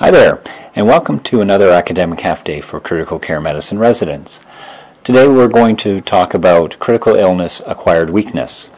Hi there, and welcome to another academic half day for critical care medicine residents. Today we're going to talk about critical illness acquired weakness.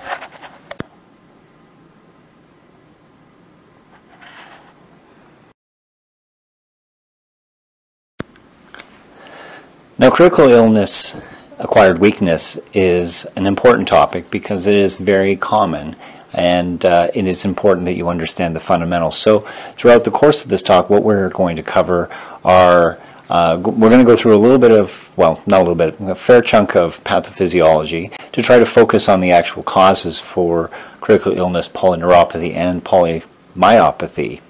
Now, critical illness acquired weakness is an important topic because it is very common, and it is important that you understand the fundamentals. So throughout the course of this talk, what we're going to cover are, we're going to go through a little bit of, well, not a little bit, a fair chunk of pathophysiology to try to focus on the actual causes for critical illness polyneuropathy and polymyopathy.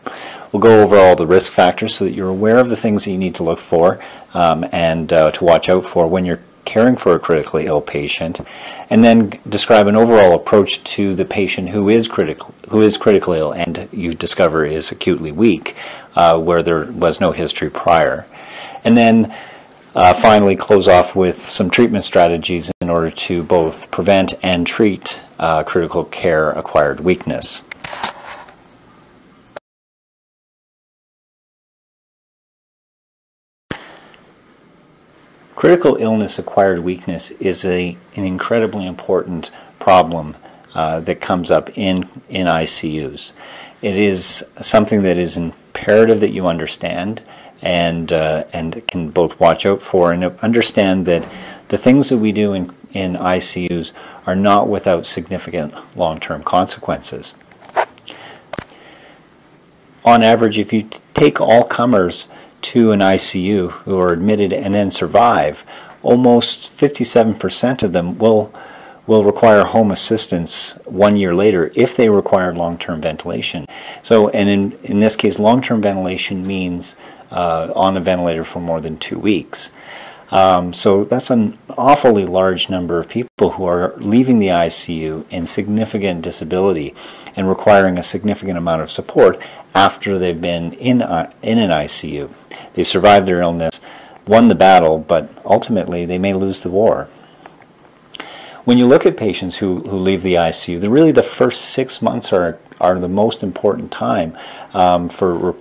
We'll go over all the risk factors so that you're aware of the things that you need to look for and to watch out for when you're caring for a critically ill patient, and then describe an overall approach to the patient who is critically ill and you discover is acutely weak, where there was no history prior. And then finally close off with some treatment strategies in order to both prevent and treat critical care acquired weakness. Critical illness acquired weakness is an incredibly important problem that comes up in ICUs. It is something that is imperative that you understand and can both watch out for and understand that the things that we do in ICUs are not without significant long-term consequences. On average, if you take all comers to an ICU who are admitted and then survive, almost 57% of them will require home assistance 1 year later if they require long-term ventilation. So, and in this case, long-term ventilation means on a ventilator for more than 2 weeks. So that's an awfully large number of people who are leaving the ICU in significant disability and requiring a significant amount of support after they've been in an ICU. They survived their illness, won the battle, but ultimately they may lose the war. When you look at patients who leave the ICU, really the first 6 months are the most important time for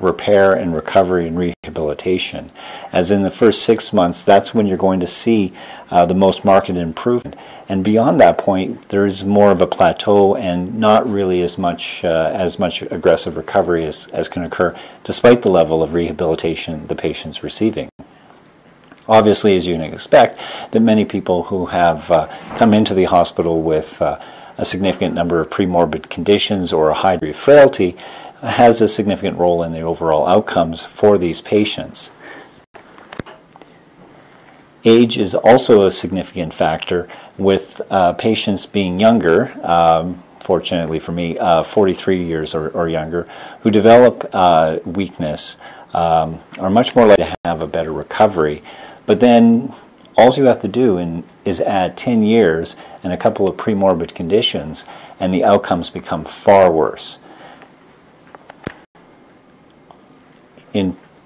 repair and recovery and rehabilitation. As in the first 6 months, that's when you're going to see the most marked improvement. And beyond that point, there is more of a plateau and not really as much aggressive recovery as can occur, despite the level of rehabilitation the patient's receiving. Obviously, as you can expect, that many people who have come into the hospital with a significant number of premorbid conditions or a high degree of frailty has a significant role in the overall outcomes for these patients. Age is also a significant factor, with patients being younger, fortunately for me, 43 years or younger, who develop weakness are much more likely to have a better recovery. But then all you have to do is add 10 years and a couple of premorbid conditions, and the outcomes become far worse.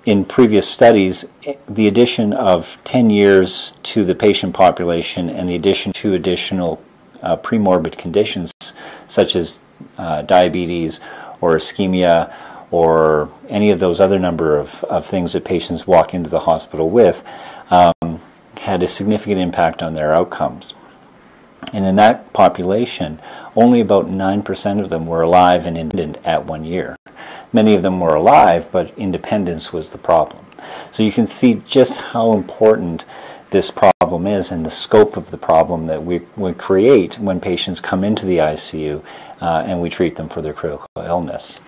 In previous studies, the addition of 10 years to the patient population and the addition to additional premorbid conditions such as diabetes or ischemia or any of those other number of things that patients walk into the hospital with had a significant impact on their outcomes. And in that population, only about 9% of them were alive and independent at 1 year. Many of them were alive, but independence was the problem. So you can see just how important this problem is and the scope of the problem that we create when patients come into the ICU and we treat them for their critical illness.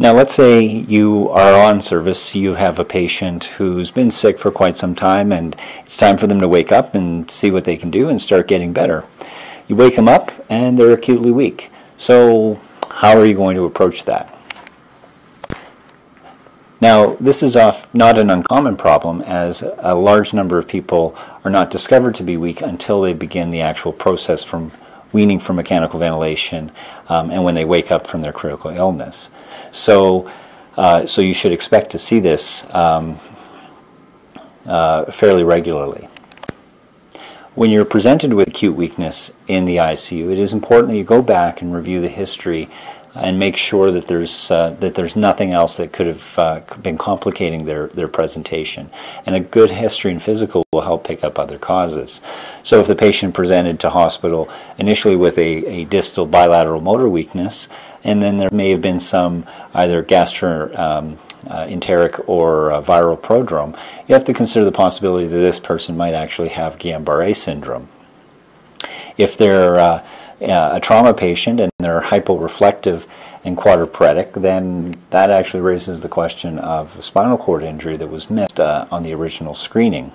Now, let's say you are on service, you have a patient who's been sick for quite some time, and it's time for them to wake up and see what they can do and start getting better. You wake them up and they're acutely weak. So how are you going to approach that? Now, this is not an uncommon problem, as a large number of people are not discovered to be weak until they begin the actual process from weaning from mechanical ventilation and when they wake up from their critical illness. So, so you should expect to see this fairly regularly. when you're presented with acute weakness in the ICU, it is important that you go back and review the history and make sure that there's nothing else that could have been complicating their presentation. And a good history and physical will help pick up other causes. So if the patient presented to hospital initially with a distal bilateral motor weakness, and then there may have been some either gastroenteric or viral prodrome, you have to consider the possibility that this person might actually have Guillain-Barre syndrome. If they're a trauma patient and they're hyporeflective and quadruparetic, then that actually raises the question of a spinal cord injury that was missed on the original screening.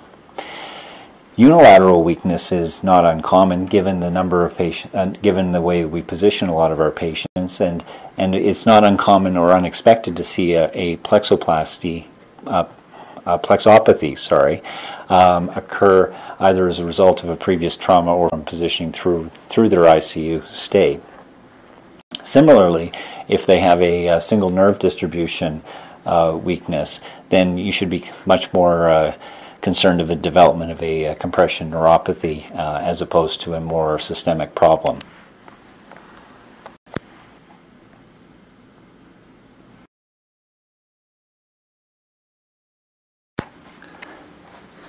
Unilateral weakness is not uncommon given the number of patients, given the way we position a lot of our patients, and it's not uncommon or unexpected to see a plexoplasty, plexopathy, sorry, occur either as a result of a previous trauma or from positioning through their ICU stay. Similarly, if they have a single nerve distribution weakness, then you should be much more concerned of the development of a compression neuropathy as opposed to a more systemic problem.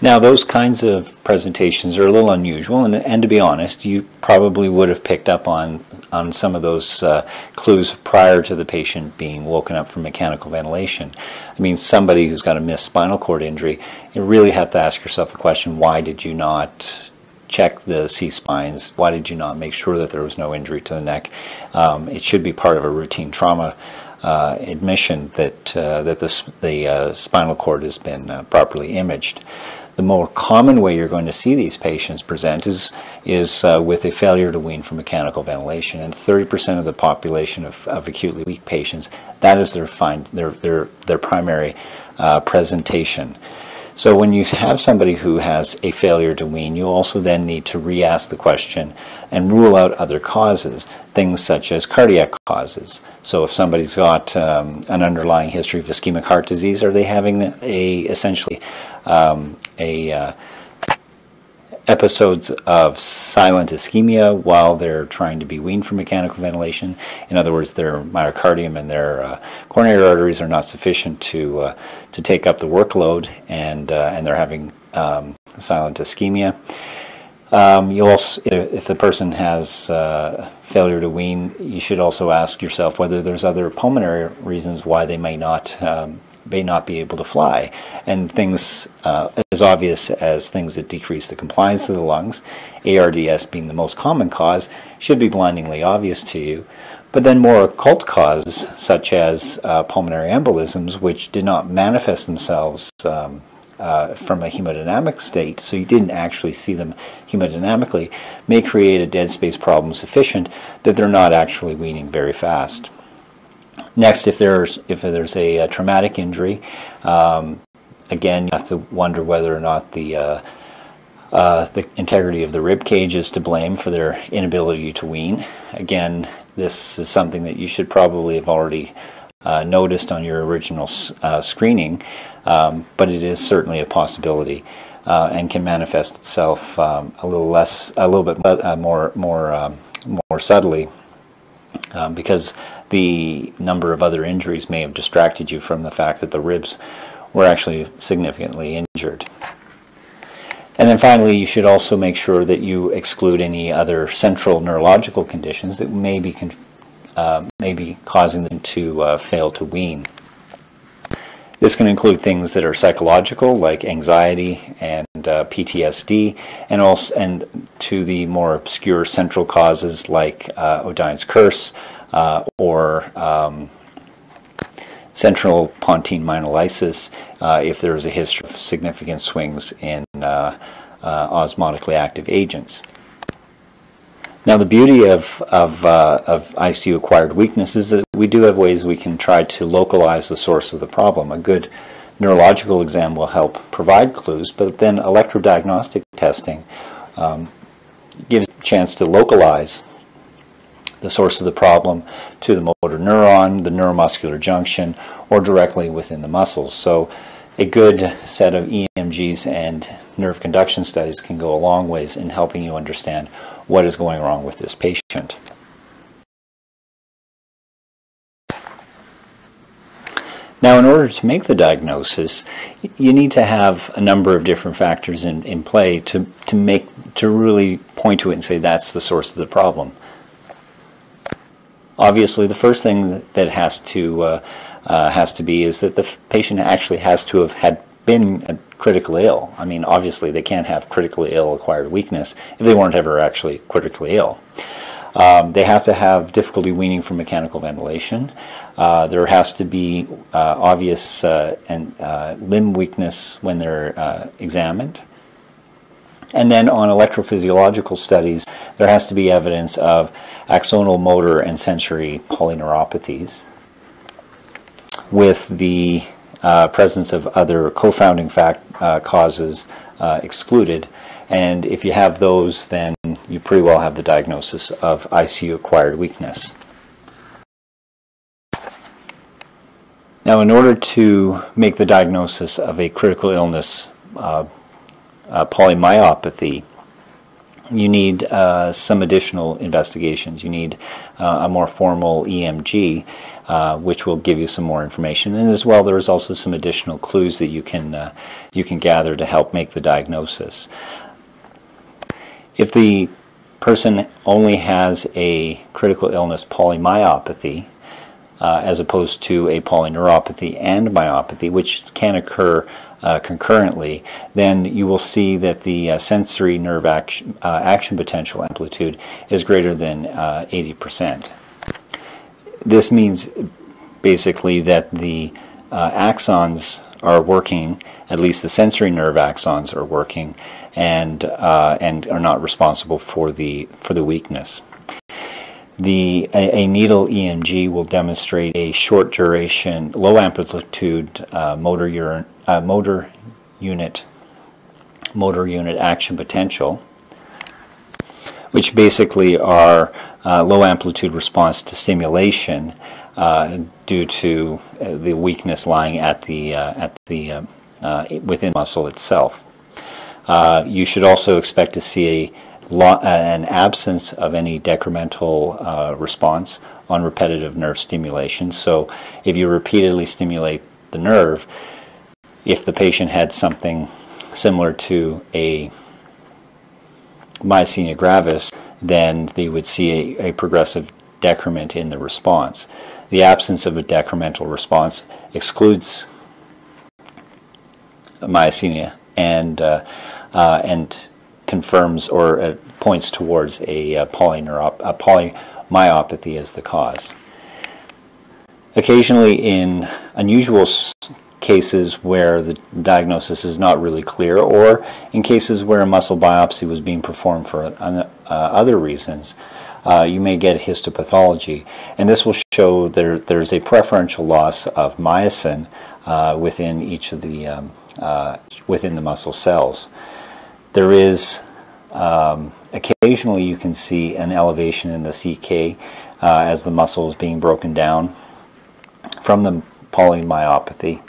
Now, those kinds of presentations are a little unusual, and to be honest, you probably would have picked up on some of those clues prior to the patient being woken up from mechanical ventilation. I mean, somebody who's got a missed spinal cord injury, you really have to ask yourself the question, why did you not check the C-spines? Why did you not make sure that there was no injury to the neck? It should be part of a routine trauma admission that, that the spinal cord has been properly imaged. The more common way you're going to see these patients present is with a failure to wean from mechanical ventilation, and 30% of the population of acutely weak patients, that is their primary presentation. So when you have somebody who has a failure to wean, you also then need to re-ask the question and rule out other causes, things such as cardiac causes. So if somebody's got an underlying history of ischemic heart disease, are they having essentially episodes of silent ischemia while they're trying to be weaned from mechanical ventilation? In other words, their myocardium and their coronary arteries are not sufficient to take up the workload, and they're having silent ischemia. You also, if the person has failure to wean, you should also ask yourself whether there's other pulmonary reasons why they may not be able to fly, and things as obvious as things that decrease the compliance of the lungs, ARDS being the most common cause, should be blindingly obvious to you. But then more occult causes such as pulmonary embolisms, which did not manifest themselves from a hemodynamic state, so you didn't actually see them hemodynamically, may create a dead space problem sufficient that they're not actually weaning very fast. Next, if there's a traumatic injury, again, you have to wonder whether or not the integrity of the rib cage is to blame for their inability to wean. Again, this is something that you should probably have already noticed on your original screening, but it is certainly a possibility and can manifest itself a little bit more subtly, because the number of other injuries may have distracted you from the fact that the ribs were actually significantly injured. And then finally, you should also make sure that you exclude any other central neurological conditions that may be causing them to fail to wean. This can include things that are psychological, like anxiety and PTSD, and to the more obscure central causes like Odine's curse or central pontine myelinolysis, if there is a history of significant swings in osmotically active agents. Now, the beauty of ICU acquired weakness is that we do have ways we can try to localize the source of the problem. A good neurological exam will help provide clues, but then electrodiagnostic testing gives a chance to localize the source of the problem to the motor neuron, the neuromuscular junction, or directly within the muscles. So a good set of EMGs and nerve conduction studies can go a long ways in helping you understand what is going wrong with this patient. Now, in order to make the diagnosis, you need to have a number of different factors in play to really point to it and say that's the source of the problem. Obviously, the first thing that has to be is that the patient actually has to have had been critically ill. I mean, obviously, they can't have critically ill acquired weakness if they weren't ever actually critically ill. They have to have difficulty weaning from mechanical ventilation. There has to be obvious limb weakness when they're examined. And then on electrophysiological studies, there has to be evidence of axonal motor and sensory polyneuropathies with the presence of other co-founding causes excluded. And if you have those, then you pretty well have the diagnosis of ICU acquired weakness. Now, in order to make the diagnosis of a critical illness polymyopathy, you need some additional investigations. You need a more formal EMG, which will give you some more information. And as well, there is also some additional clues that you can gather to help make the diagnosis. If the person only has a critical illness polymyopathy, as opposed to a polyneuropathy and myopathy, which can occur concurrently, then you will see that the sensory nerve action potential amplitude is greater than 80%. This means basically that the axons are working, at least the sensory nerve axons are working, and are not responsible for the weakness. A needle EMG will demonstrate a short duration, low amplitude motor unit action potential, which basically are low amplitude response to stimulation due to the weakness lying within the muscle itself. You should also expect to see an absence of any decremental response on repetitive nerve stimulation. So if you repeatedly stimulate the nerve, if the patient had something similar to a myasthenia gravis, then they would see a progressive decrement in the response. The absence of a decremental response excludes myasthenia and confirms or points towards a polymyopathy as the cause. Occasionally, in unusual cases where the diagnosis is not really clear, or in cases where a muscle biopsy was being performed for other reasons, you may get histopathology, and this will show there's a preferential loss of myosin within each of the within the muscle cells. There is occasionally you can see an elevation in the CK as the muscle is being broken down from the polymyopathy,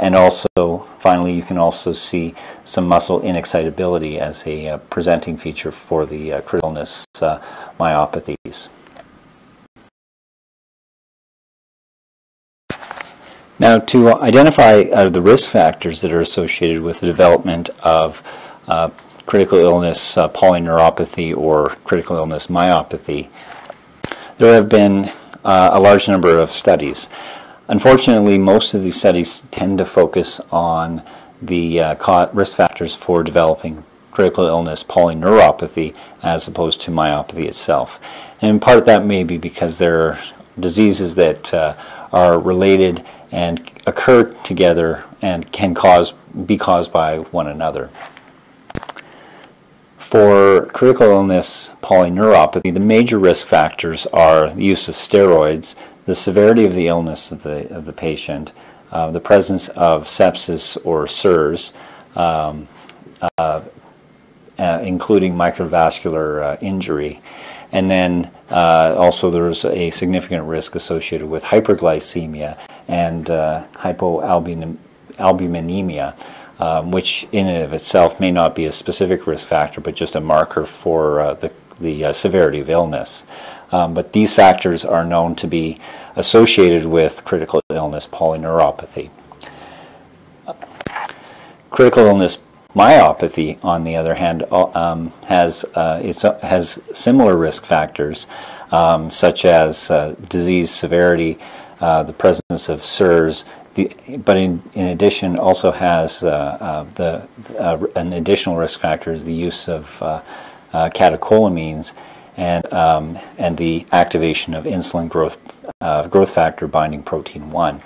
and also finally you can also see some muscle inexcitability as a presenting feature for the critical illness myopathies. Now, to identify the risk factors that are associated with the development of critical illness polyneuropathy or critical illness myopathy, there have been a large number of studies. Unfortunately, most of these studies tend to focus on the risk factors for developing critical illness polyneuropathy as opposed to myopathy itself. And in part that may be because there are diseases that are related and occur together and can be caused by one another. For critical illness polyneuropathy, the major risk factors are the use of steroids, the severity of the illness of the patient, the presence of sepsis or SIRS, including microvascular injury, and then also there's a significant risk associated with hyperglycemia and hypoalbuminuria albuminuria, which in and of itself may not be a specific risk factor, but just a marker for the severity of illness. But these factors are known to be associated with critical illness polyneuropathy. Critical illness myopathy, on the other hand, has similar risk factors, such as disease severity, the presence of SIRS, but in addition also has an additional risk factor is the use of catecholamines and the activation of insulin growth factor binding protein 1,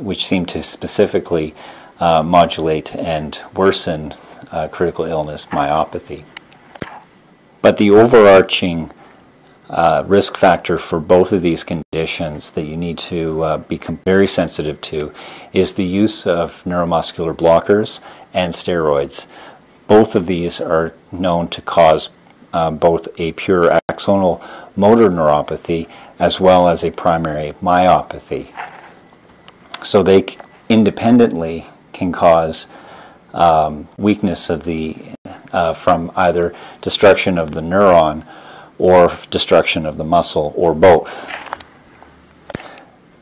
which seem to specifically modulate and worsen critical illness myopathy. But the overarching risk factor for both of these conditions that you need to become very sensitive to is the use of neuromuscular blockers and steroids. Both of these are known to cause both a pure axonal motor neuropathy as well as a primary myopathy. So they independently can cause weakness of the from either destruction of the neuron or destruction of the muscle, or both.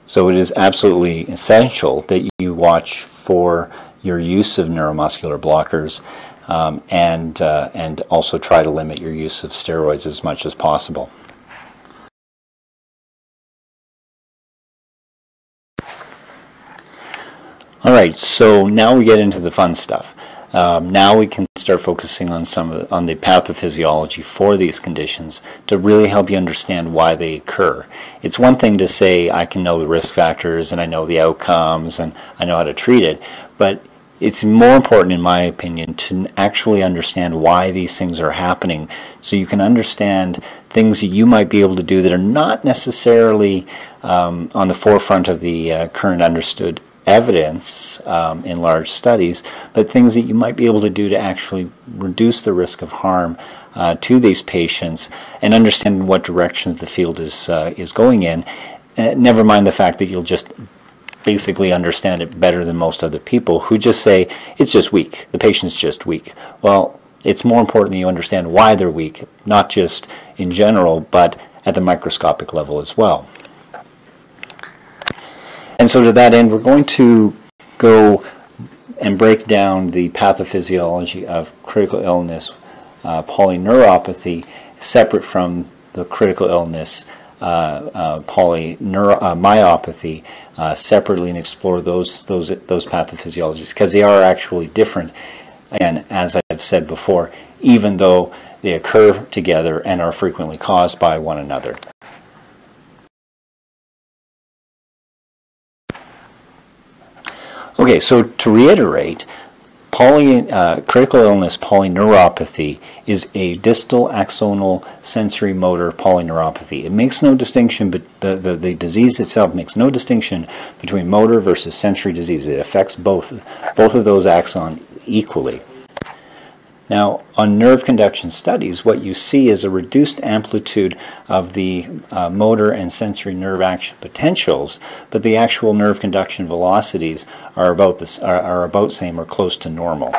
So it is absolutely essential that you watch for your use of neuromuscular blockers and also try to limit your use of steroids as much as possible. All right, so now we get into the fun stuff. Now we can start focusing on the pathophysiology for these conditions to really help you understand why they occur. It's one thing to say I can know the risk factors and I know the outcomes and I know how to treat it, but it's more important, in my opinion, to actually understand why these things are happening, so you can understand things that you might be able to do that are not necessarily on the forefront of the current understood evidence in large studies, but things that you might be able to do to actually reduce the risk of harm to these patients, and understand what directions the field is going in, never mind the fact that you'll just basically understand it better than most other people who just say, it's just weak, the patient's just weak. Well, it's more important that you understand why they're weak, not just in general, but at the microscopic level as well. And so to that end, we're going to go and break down the pathophysiology of critical illness polyneuropathy separate from the critical illness myopathy separately, and explore those pathophysiologies, because they are actually different. And as I've said before, even though they occur together and are frequently caused by one another. Okay, so to reiterate, critical illness polyneuropathy is a distal axonal sensory motor polyneuropathy. It makes no distinction, but the disease itself makes no distinction between motor versus sensory disease. It affects both of those axons equally. Now, on nerve conduction studies, what you see is a reduced amplitude of the motor and sensory nerve action potentials, but the actual nerve conduction velocities are about same or close to normal.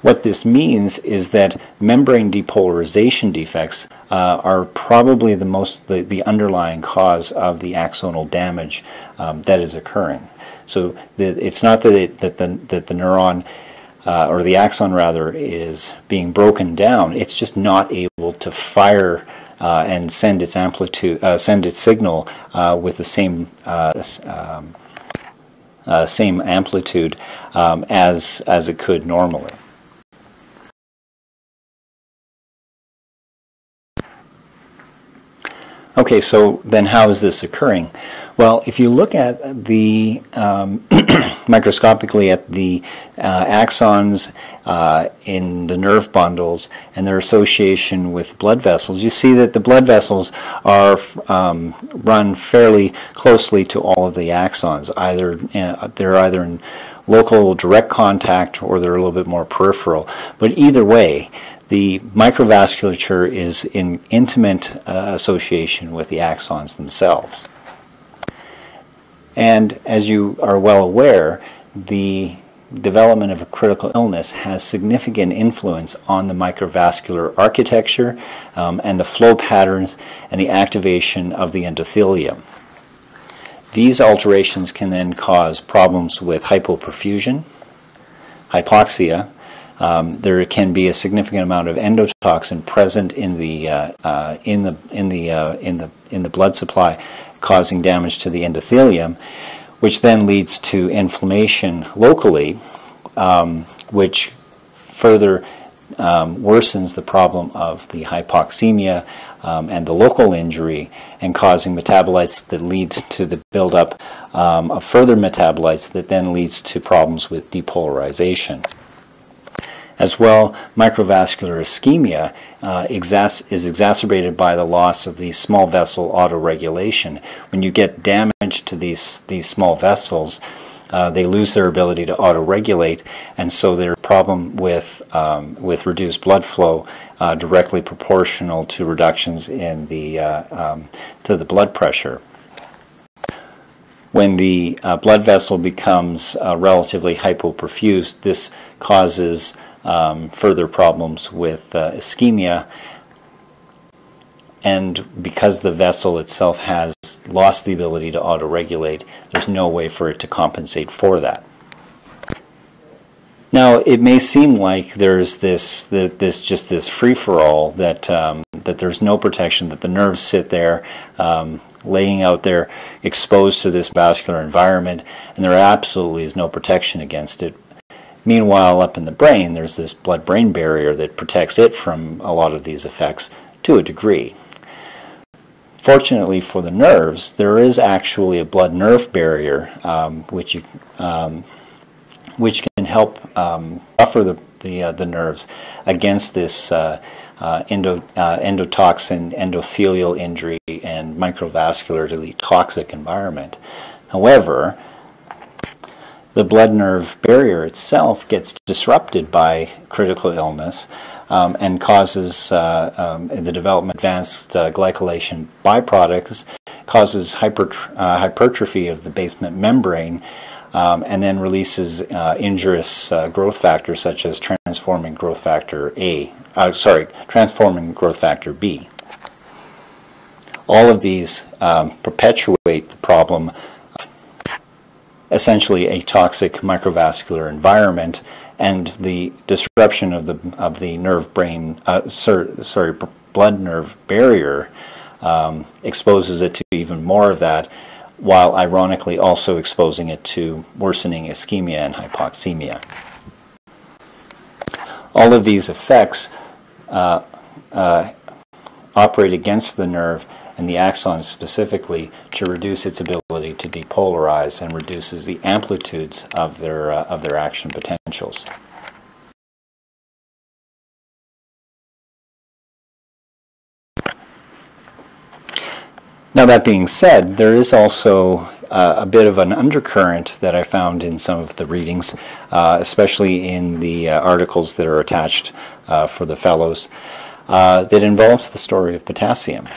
What this means is that membrane depolarization defects are probably the underlying cause of the axonal damage that is occurring. So it's not that that the neuron or the axon rather is being broken down. It's just not able to fire and send its amplitude, send its signal with the same same amplitude as it could normally. Okay, so then how is this occurring? Well, if you look at the microscopically at the axons in the nerve bundles and their association with blood vessels, you see that the blood vessels are run fairly closely to all of the axons. They're either in local direct contact or they're a little bit more peripheral. But either way, the microvasculature is in intimate association with the axons themselves. And as you are well aware, the development of a critical illness has significant influence on the microvascular architecture and the flow patterns and the activation of the endothelium. These alterations can then cause problems with hypoperfusion, hypoxia. There can be a significant amount of endotoxin present in the blood supply, causing damage to the endothelium, which then leads to inflammation locally, which further worsens the problem of the hypoxemia and the local injury, and causing metabolites that lead to the buildup of further metabolites that then leads to problems with depolarization. As well, microvascular ischemia is exacerbated by the loss of the small vessel autoregulation. When you get damage to these small vessels, they lose their ability to autoregulate, and so there's a problem with reduced blood flow directly proportional to reductions in the to the blood pressure. When the blood vessel becomes relatively hypoperfused, this causes further problems with ischemia, and because the vessel itself has lost the ability to autoregulate, there's no way for it to compensate for that. Now, it may seem like there's this free-for-all, that there's no protection, that the nerves sit there laying out there exposed to this vascular environment, and there absolutely is no protection against it. Meanwhile, up in the brain, there's this blood-brain barrier that protects it from a lot of these effects to a degree. Fortunately for the nerves, there is actually a blood-nerve barrier which can help buffer the nerves against this endotoxin, endothelial injury, and microvascularly toxic environment. However, the blood-nerve barrier itself gets disrupted by critical illness and causes the development of advanced glycylation byproducts, causes hypertrophy of the basement membrane, and then releases injurious growth factors such as transforming growth factor B. All of these perpetuate the problem, essentially a toxic microvascular environment, and the disruption of the blood-nerve barrier exposes it to even more of that, while ironically also exposing it to worsening ischemia and hypoxemia. All of these effects operate against the nerve and the axon specifically to reduce its ability to depolarize, and reduces the amplitudes of their action potentials. Now, that being said, there is also a bit of an undercurrent that I found in some of the readings, especially in the articles that are attached for the fellows, that involves the story of potassium.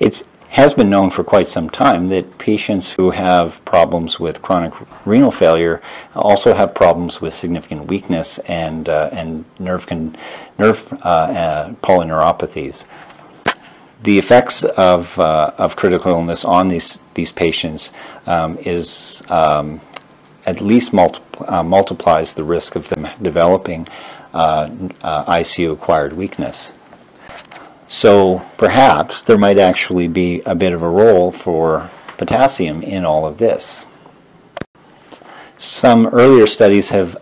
It has been known for quite some time that patients who have problems with chronic renal failure also have problems with significant weakness and nerve polyneuropathies. The effects of critical illness on these patients is at least multiplies the risk of them developing ICU acquired weakness. So perhaps there might actually be a bit of a role for potassium in all of this. Some earlier studies have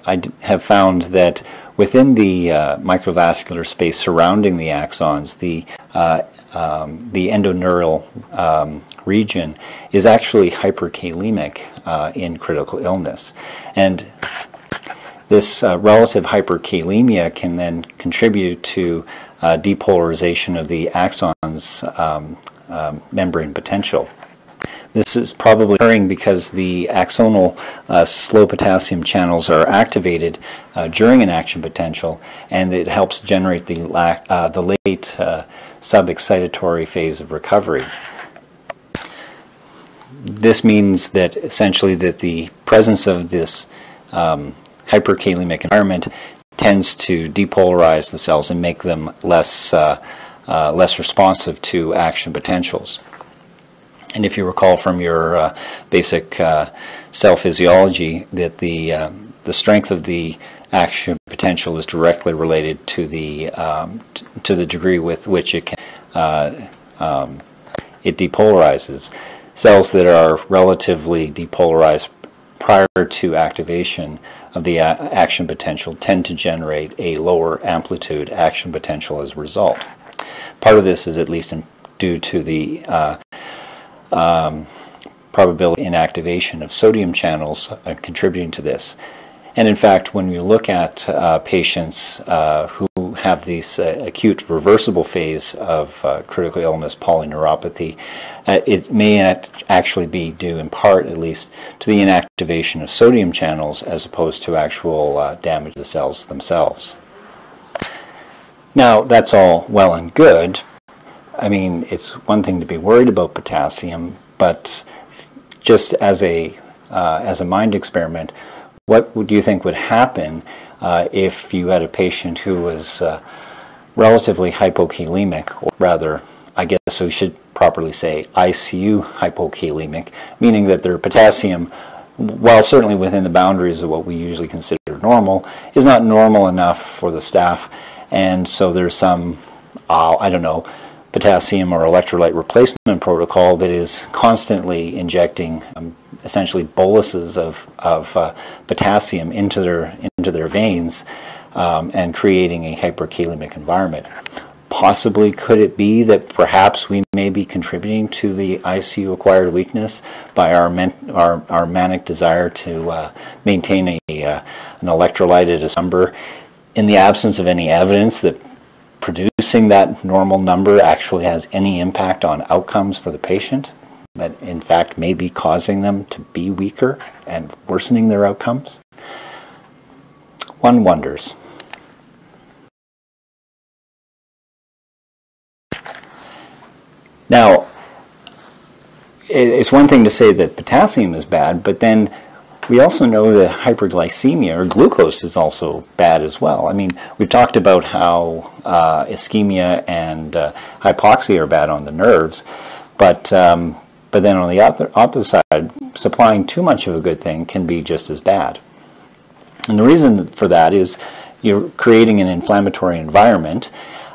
found that within the microvascular space surrounding the axons, the endoneurial region is actually hyperkalemic in critical illness. And this relative hyperkalemia can then contribute to depolarization of the axon's membrane potential. This is probably occurring because the axonal slow potassium channels are activated during an action potential, and it helps generate the late sub-excitatory phase of recovery. This means that essentially that the presence of this hyperkalemic environment tends to depolarize the cells and make them less less responsive to action potentials. And if you recall from your basic cell physiology, that the strength of the action potential is directly related to the degree with which it can it depolarizes. Cells that are relatively depolarized prior to activation of the action potential tend to generate a lower amplitude action potential as a result. Part of this is at least due to the probability inactivation of sodium channels contributing to this. And in fact, when you look at patients who have this acute reversible phase of critical illness polyneuropathy, it may actually be due in part, at least, to the inactivation of sodium channels as opposed to actual damage to the cells themselves. Now, that's all well and good. I mean, it's one thing to be worried about potassium, but just as a mind experiment, what do you think would happen if you had a patient who was relatively hypokalemic, or rather, I guess we should properly say ICU hypokalemic, meaning that their potassium, while certainly within the boundaries of what we usually consider normal, is not normal enough for the staff, and so there's some, I don't know, potassium or electrolyte replacement protocol that is constantly injecting essentially boluses of potassium into their veins and creating a hyperkalemic environment. Possibly, could it be that perhaps we may be contributing to the ICU acquired weakness by our manic desire to maintain an electrolyte at a number in the absence of any evidence that producing that normal number actually has any impact on outcomes for the patient, that in fact may be causing them to be weaker and worsening their outcomes? One wonders. Now, it's one thing to say that potassium is bad, but then we also know that hyperglycemia or glucose is also bad as well. I mean, we've talked about how ischemia and hypoxia are bad on the nerves, but then on the opposite side, supplying too much of a good thing can be just as bad. And the reason for that is you're creating an inflammatory environment,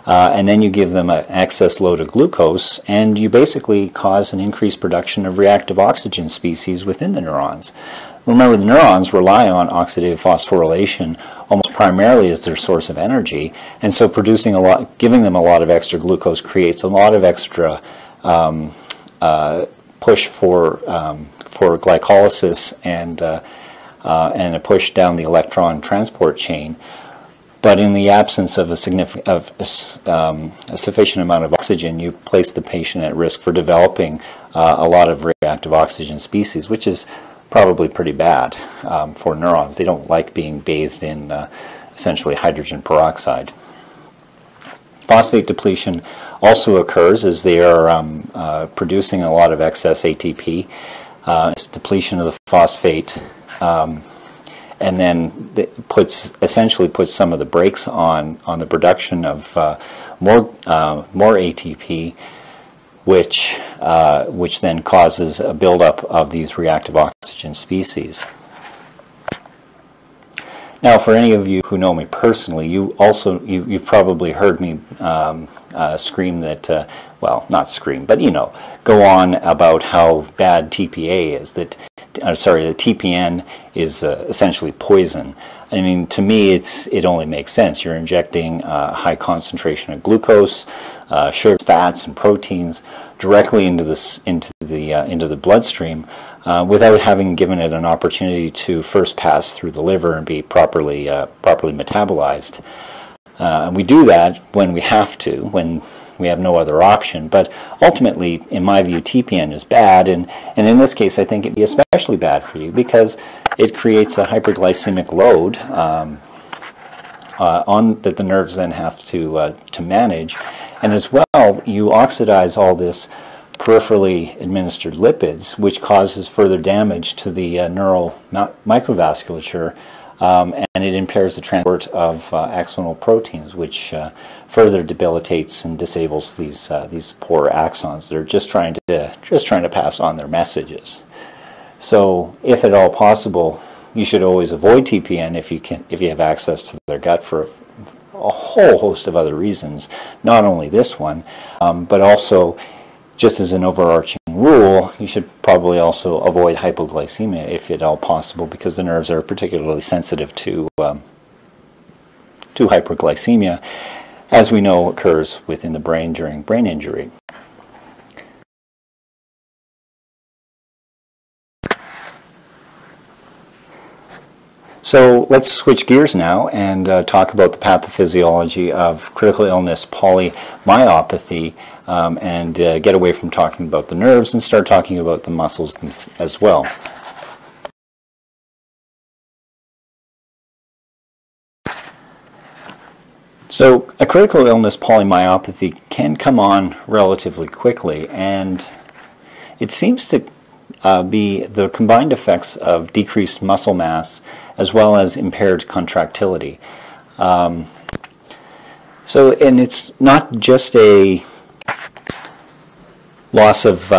and then you give them an excess load of glucose, and you basically cause an increased production of reactive oxygen species within the neurons. Remember, the neurons rely on oxidative phosphorylation almost primarily as their source of energy, and so producing a lot, giving them a lot of extra glucose creates a lot of extra push for glycolysis and a push down the electron transport chain. But in the absence of a sufficient amount of oxygen, you place the patient at risk for developing a lot of reactive oxygen species, which is probably pretty bad for neurons. They don't like being bathed in essentially hydrogen peroxide. Phosphate depletion also occurs as they are producing a lot of excess ATP. It's depletion of the phosphate, and then it essentially puts some of the brakes on the production of more ATP, which then causes a buildup of these reactive oxygen species. Now, for any of you who know me personally, you've probably heard me scream that, well, not scream, but you know, go on about how bad TPA is. That, sorry, the TPN is essentially poison. I mean, to me, it only makes sense. You're injecting high concentration of glucose, sugar, fats, and proteins directly into the bloodstream without having given it an opportunity to first pass through the liver and be properly metabolized. And we do that when we have to, when we have no other option. But ultimately, in my view, TPN is bad, and in this case, I think it'd be especially bad for you because it creates a hyperglycemic load that the nerves then have to manage, and as well, you oxidize all this peripherally administered lipids, which causes further damage to the neural microvasculature, and it impairs the transport of axonal proteins, which further debilitates and disables these poor axons that are just trying to pass on their messages. So, if at all possible, you should always avoid TPN if you have access to their gut for a whole host of other reasons, not only this one, but also, just as an overarching rule, you should probably also avoid hypoglycemia if at all possible, because the nerves are particularly sensitive to hyperglycemia, as we know occurs within the brain during brain injury. So let's switch gears now and talk about the pathophysiology of critical illness polymyopathy, and get away from talking about the nerves and start talking about the muscles as well. So a critical illness polymyopathy can come on relatively quickly, and it seems to be the combined effects of decreased muscle mass as well as impaired contractility. And it's not just a loss of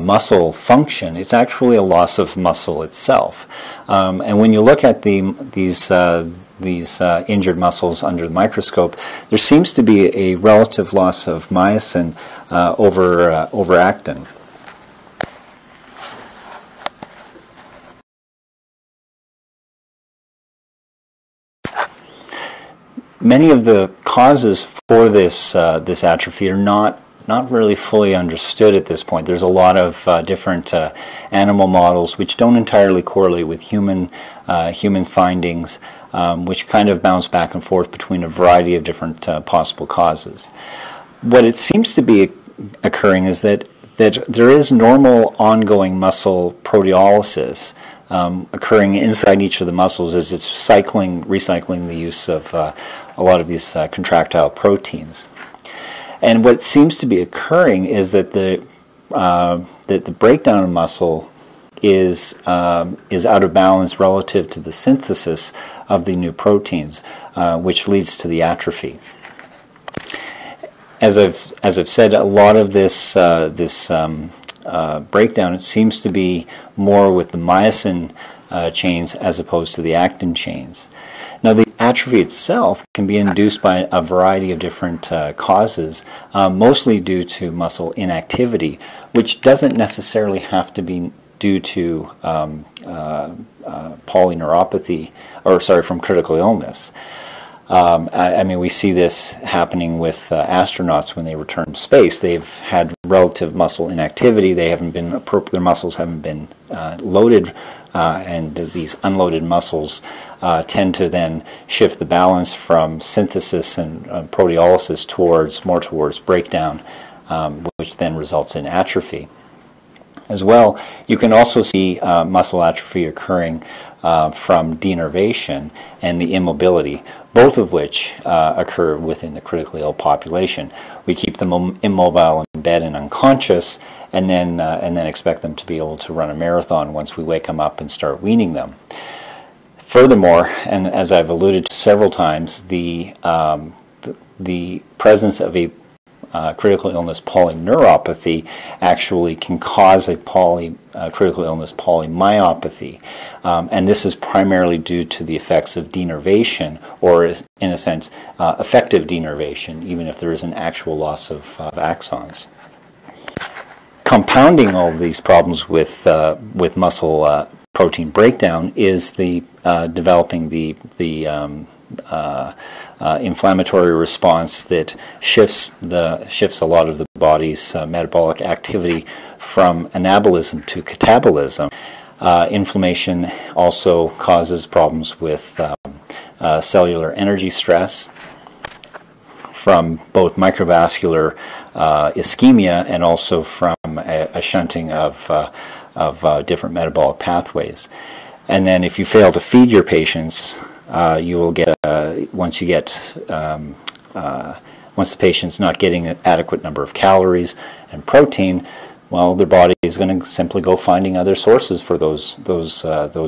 muscle function, it's actually a loss of muscle itself. And when you look at these injured muscles under the microscope, there seems to be a relative loss of myosin over actin. Many of the causes for this this atrophy are not really fully understood at this point. There's a lot of different animal models which don't entirely correlate with human findings, which kind of bounce back and forth between a variety of different possible causes. What it seems to be occurring is that there is normal ongoing muscle proteolysis occurring inside each of the muscles as it's recycling the use of a lot of these contractile proteins. And what seems to be occurring is that the breakdown of muscle is out of balance relative to the synthesis of the new proteins, which leads to the atrophy. As I've said, a lot of this breakdown, it seems to be more with the myosin chains as opposed to the actin chains. Now, the atrophy itself can be induced by a variety of different causes, mostly due to muscle inactivity, which doesn't necessarily have to be due to polyneuropathy, or sorry, from critical illness. I mean, we see this happening with astronauts when they return from space. They've had relative muscle inactivity. They haven't been appropriate. Their muscles haven't been loaded, and these unloaded muscles tend to then shift the balance from synthesis and proteolysis towards breakdown, which then results in atrophy. As well, you can also see muscle atrophy occurring from denervation and the immobility, both of which occur within the critically ill population. We keep them immobile in bed and unconscious, and then expect them to be able to run a marathon once we wake them up and start weaning them. Furthermore, and as I've alluded to several times, the presence of a critical illness polyneuropathy actually can cause a critical illness polymyopathy, and this is primarily due to the effects of denervation, or is, in a sense, effective denervation, even if there is an actual loss of axons. Compounding all of these problems with muscle protein breakdown is the developing the inflammatory response that shifts a lot of the body's metabolic activity from anabolism to catabolism. Inflammation also causes problems with cellular energy stress from both microvascular ischemia and also from a shunting of different metabolic pathways. And then if you fail to feed your patients, you will get, once you get Once the patient's not getting an adequate number of calories and protein, well, their body is going to simply go finding other sources for those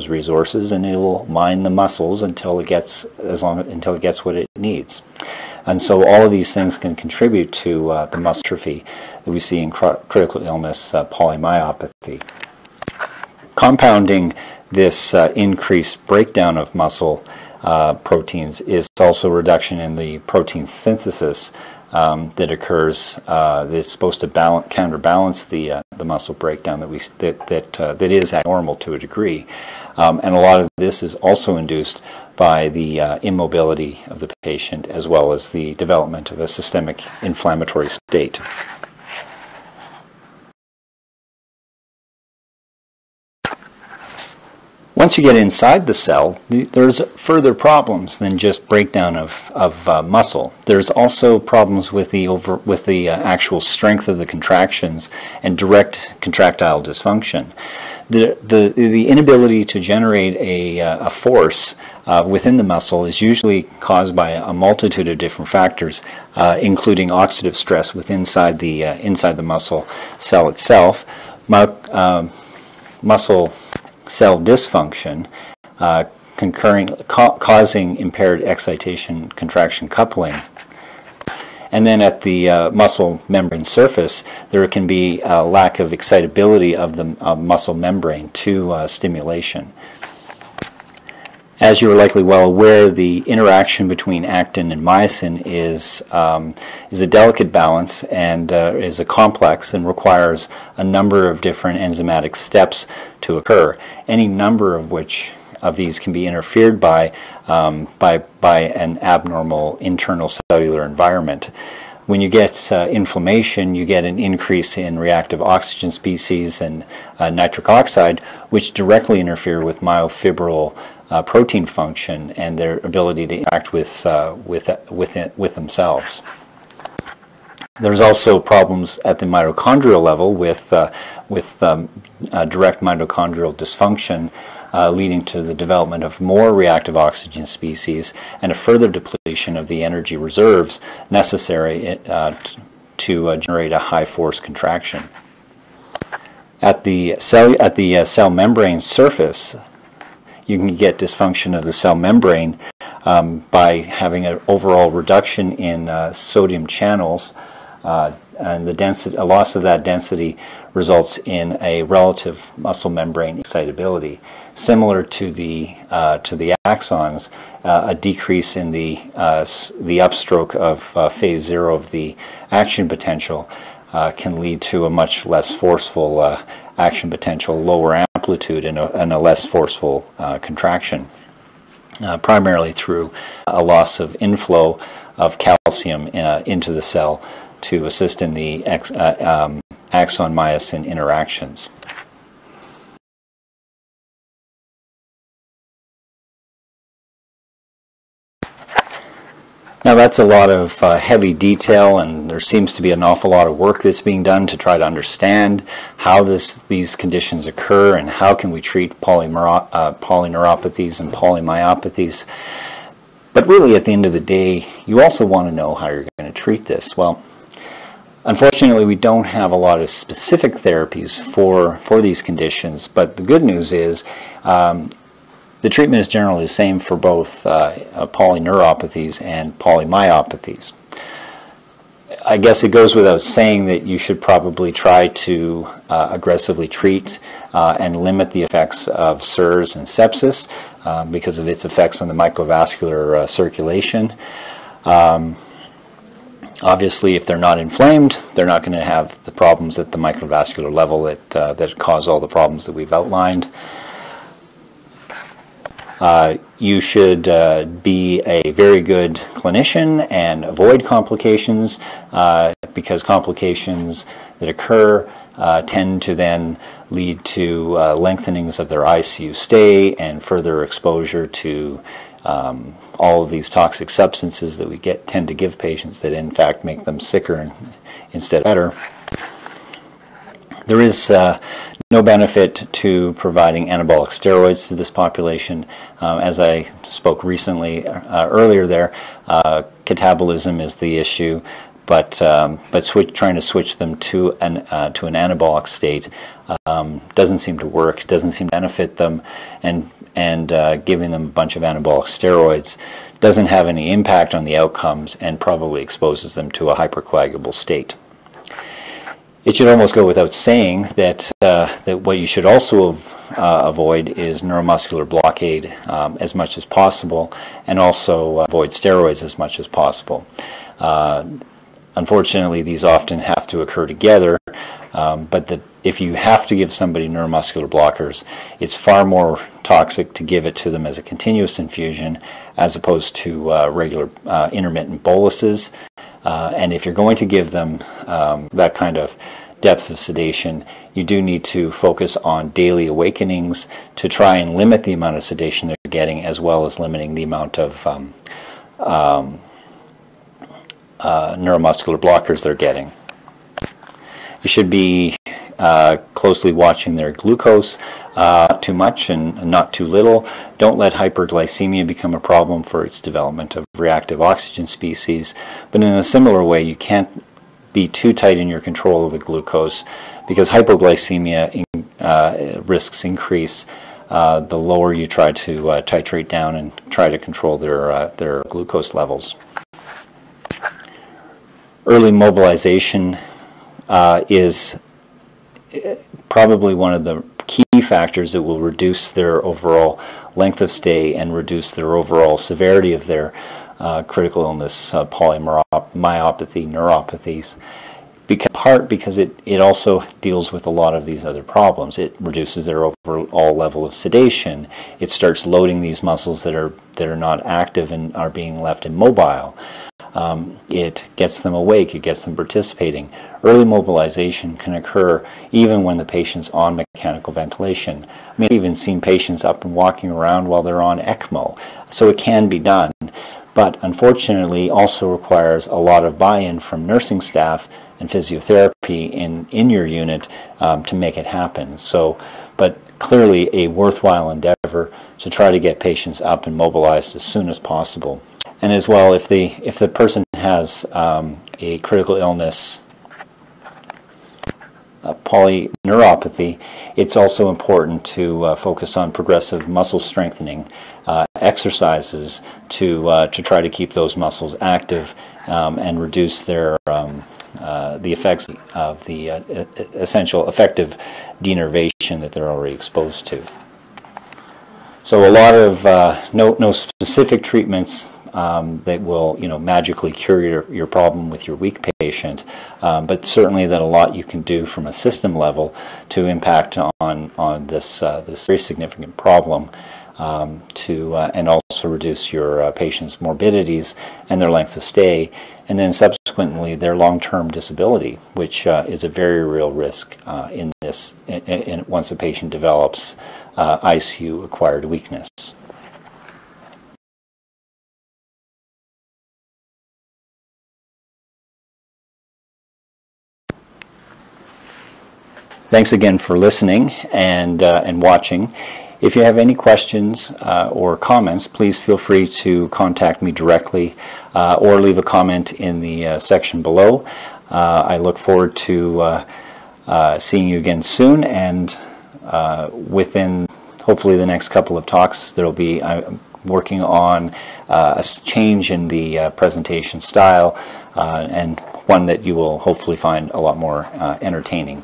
resources, and it will mine the muscles until it gets what it needs. And so all of these things can contribute to the muscle atrophy that we see in critical illness polymyopathy. Compounding this increased breakdown of muscle proteins is also reduction in the protein synthesis that occurs. That's supposed to counterbalance the muscle breakdown that that is abnormal to a degree, and a lot of this is also induced by the immobility of the patient, as well as the development of a systemic inflammatory state. Once you get inside the cell, there's further problems than just breakdown of muscle. There's also problems with the actual strength of the contractions and direct contractile dysfunction. The inability to generate a force within the muscle is usually caused by a multitude of different factors, including oxidative stress within inside the muscle cell itself, muscle cell dysfunction, causing impaired excitation-contraction coupling. And then at the muscle membrane surface, there can be a lack of excitability of the muscle membrane to stimulation. As you are likely well aware, the interaction between actin and myosin is a delicate balance and is a complex and requires a number of different enzymatic steps to occur, any number of which of these can be interfered by an abnormal internal cellular environment. When you get inflammation, you get an increase in reactive oxygen species and nitric oxide, which directly interfere with myofibril protein function and their ability to interact with themselves. There's also problems at the mitochondrial level with direct mitochondrial dysfunction, leading to the development of more reactive oxygen species and a further depletion of the energy reserves necessary to generate a high force contraction. At the cell membrane surface, you can get dysfunction of the cell membrane by having an overall reduction in sodium channels, and the density, a loss of that density results in a relative muscle membrane excitability. Similar to the axons, a decrease in the upstroke of phase zero of the action potential can lead to a much less forceful action potential, lower amplitude, and a less forceful contraction, primarily through a loss of inflow of calcium into the cell to assist in the axon-myosin interactions. Now that's a lot of heavy detail, and there seems to be an awful lot of work that's being done to try to understand how these conditions occur and how can we treat polyneuropathies and polymyopathies. But really, at the end of the day, you also want to know how you're going to treat this. Well, unfortunately, we don't have a lot of specific therapies for these conditions, but the good news is the treatment is generally the same for both polyneuropathies and polymyopathies. I guess it goes without saying that you should probably try to aggressively treat and limit the effects of SIRS and sepsis because of its effects on the microvascular circulation. Obviously, if they're not inflamed, they're not going to have the problems at the microvascular level that cause all the problems that we've outlined. You should be a very good clinician and avoid complications because complications that occur tend to then lead to lengthenings of their ICU stay and further exposure to all of these toxic substances that we tend to give patients that in fact make them sicker instead of better. There is no benefit to providing anabolic steroids to this population. As I spoke recently earlier there, catabolism is the issue, but trying to switch them to an anabolic state doesn't seem to work, doesn't seem to benefit them, and giving them a bunch of anabolic steroids doesn't have any impact on the outcomes and probably exposes them to a hypercoagulable state. It should almost go without saying that, that what you should also avoid is neuromuscular blockade as much as possible, and also avoid steroids as much as possible. Unfortunately, these often have to occur together, but if you have to give somebody neuromuscular blockers, it's far more toxic to give it to them as a continuous infusion as opposed to regular intermittent boluses. And if you're going to give them that kind of depth of sedation, you do need to focus on daily awakenings to try and limit the amount of sedation they're getting, as well as limiting the amount of neuromuscular blockers they're getting. You should be closely watching their glucose. Too much and not too little. Don't let hyperglycemia become a problem for its development of reactive oxygen species. But in a similar way, you can't be too tight in your control of the glucose, because hypoglycemia risks increase the lower you try to titrate down and try to control their glucose levels. Early mobilization is probably one of the key factors that will reduce their overall length of stay and reduce their overall severity of their critical illness polymyopathy, neuropathies, because, in part because it also deals with a lot of these other problems. It reduces their overall level of sedation. It starts loading these muscles that are not active and are being left immobile. It gets them awake, it gets them participating. Early mobilization can occur even when the patient's on mechanical ventilation. I mean, I've even seen patients up and walking around while they're on ECMO, so it can be done, but unfortunately also requires a lot of buy-in from nursing staff and physiotherapy in your unit to make it happen. So, but clearly a worthwhile endeavor to try to get patients up and mobilized as soon as possible. And as well, if the person has a critical illness polyneuropathy, it's also important to focus on progressive muscle strengthening exercises to try to keep those muscles active and reduce their the effects of the essential effective denervation that they're already exposed to. So a lot of no specific treatments that will, you know, magically cure your problem with your weak patient, but certainly that a lot you can do from a system level to impact on this this very significant problem, and also reduce your patient's morbidities and their lengths of stay, and then subsequently their long-term disability, which is a very real risk in once a patient develops ICU acquired weakness. Thanks again for listening and watching. If you have any questions or comments, please feel free to contact me directly or leave a comment in the section below. I look forward to seeing you again soon, and within hopefully the next couple of talks there'll be, I'm working on a change in the presentation style and one that you will hopefully find a lot more entertaining.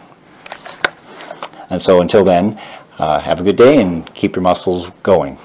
And so until then, have a good day and keep your muscles going.